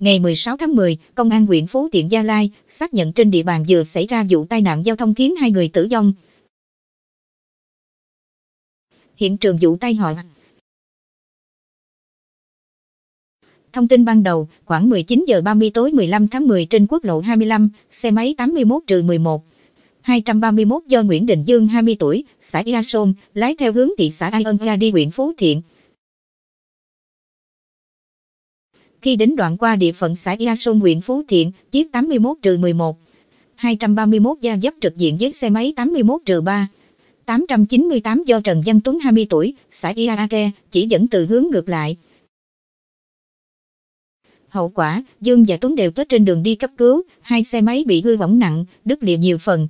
Ngày 16 tháng 10, Công an huyện Phú Thiện Gia Lai xác nhận trên địa bàn vừa xảy ra vụ tai nạn giao thông khiến 2 người tử vong. Hiện trường vụ tai nạn. Thông tin ban đầu, khoảng 19 giờ 30 tối 15 tháng 10 trên quốc lộ 25, xe máy 81-11, 231 do Nguyễn Đình Dương 20 tuổi, xã Ia Sôn, lái theo hướng thị xã An Ân ra đi huyện Phú Thiện. Khi đến đoạn qua địa phận xã Ia Sôn huyện Phú Thiện, chiếc 81-11, 231 da dấp trực diện với xe máy 81-3, 898 do Trần Văn Tuấn 20 tuổi, xã Ia Ke, chỉ dẫn từ hướng ngược lại. Hậu quả, Dương và Tuấn đều chết trên đường đi cấp cứu, 2 xe máy bị hư hỏng nặng, đứt lìa nhiều phần.